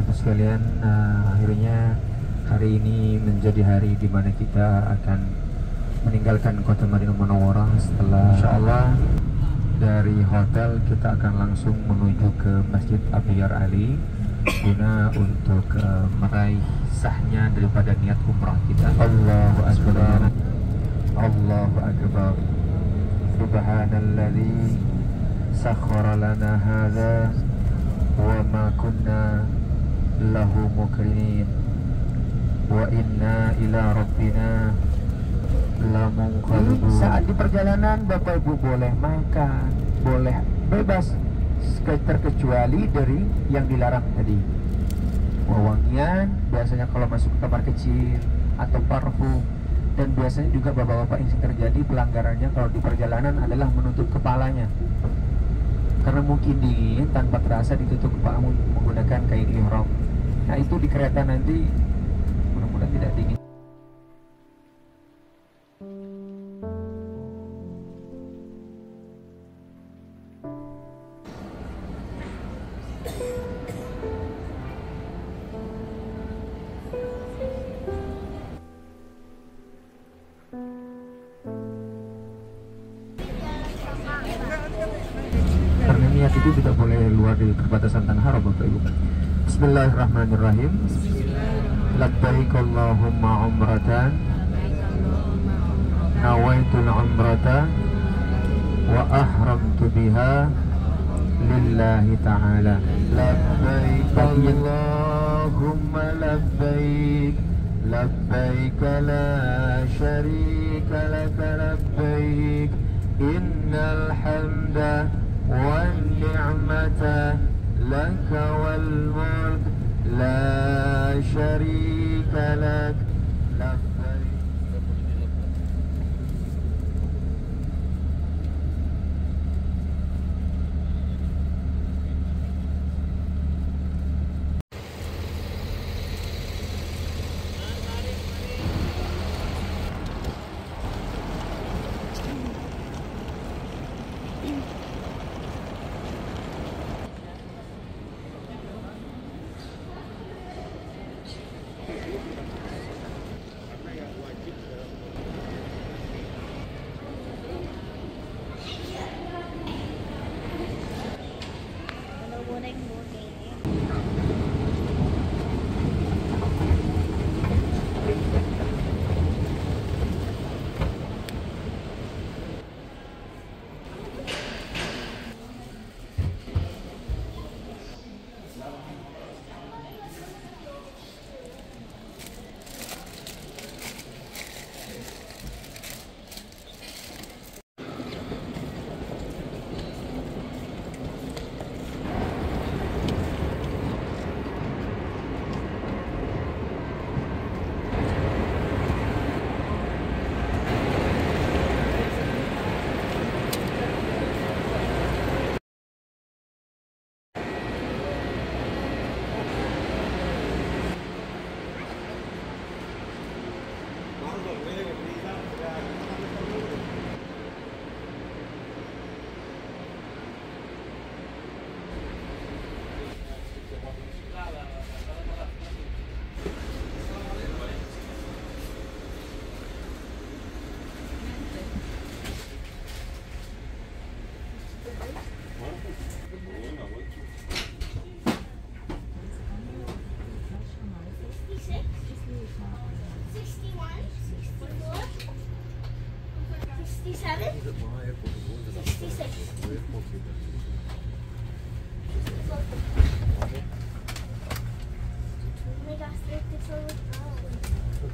Bapak-Ibu sekalian, akhirnya hari ini menjadi hari di mana kita akan meninggalkan kota Madinah Munawwarah. Setelah insyaallah dari hotel kita akan langsung menuju ke Masjid Abyar Ali guna untuk meraih sahnya daripada niat umrah kita. Allahu Akbar, Allahu Akbar. Subhanalladzi sakhkhara lana hadza wa ma kunna lahu muqrinin wa inna ila rabbina lamunqalibun. Saat di perjalanan Bapak Ibu boleh makan, boleh bebas terkecuali dari yang dilarang tadi. Wewangian biasanya kalau masuk ke kamar kecil atau parfum, dan biasanya juga bapak-bapak yang terjadi pelanggarannya kalau di perjalanan adalah menutup kepalanya. Karena mungkin dingin tanpa terasa ditutup kepala menggunakan kain ihram. Nah, itu di kereta nanti mudah-mudahan tidak dingin. Itu tidak boleh luar dari perbatasan Tanah Haram, Bapak Ibu. Bismillahirrahmanirrahim. Labbaik Allahumma umratan, nawaitul umrata wa ahramtu biha lillahi ta'ala. Labbaik Allahumma labbaik, labbaik la syarika laka labbaik, innal hamda والنعمة لك والملك لا شريك لك.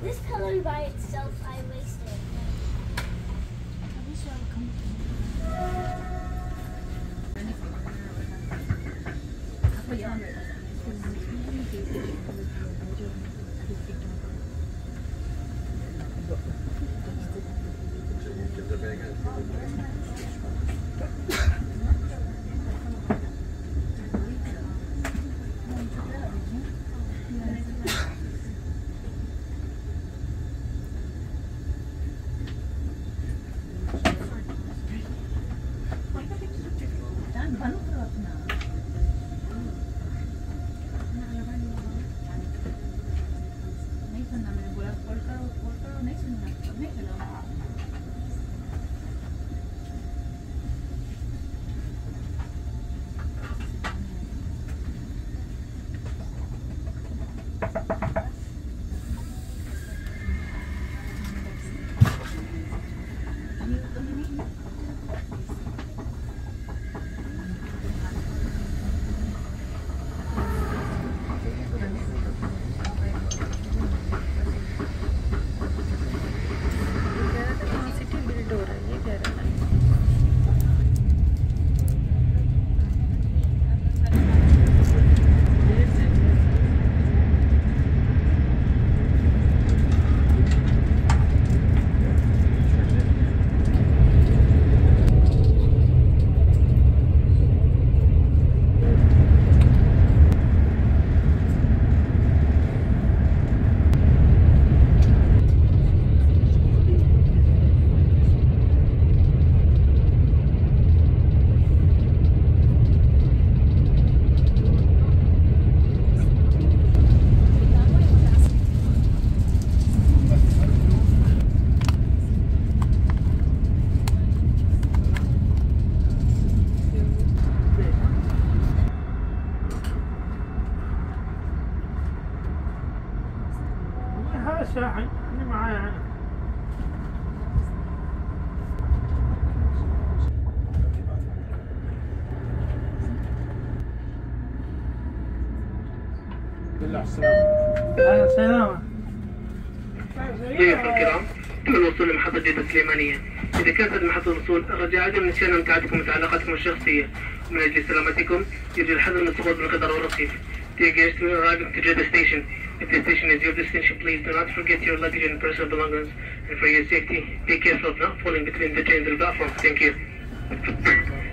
This color by itself, I wasted. Bantu terus nak. الشاحن اللي معايا انا بالله على السلامة. سلامة. ضيوف الكرام، تم الوصول لمحطة السليمانية. إذا كانت محطة الوصول، رجاء عدم نسيان ممتعتكم وتعليقاتكم الشخصية. من أجل سلامتكم، يرجى الحذر من السقوط من القطار والرصيف. Dear guests, we arrived at Jeddah Station. If the station is your destination, please do not forget your luggage and personal belongings. And for your safety, be careful of not falling between the trains and platforms. Thank you.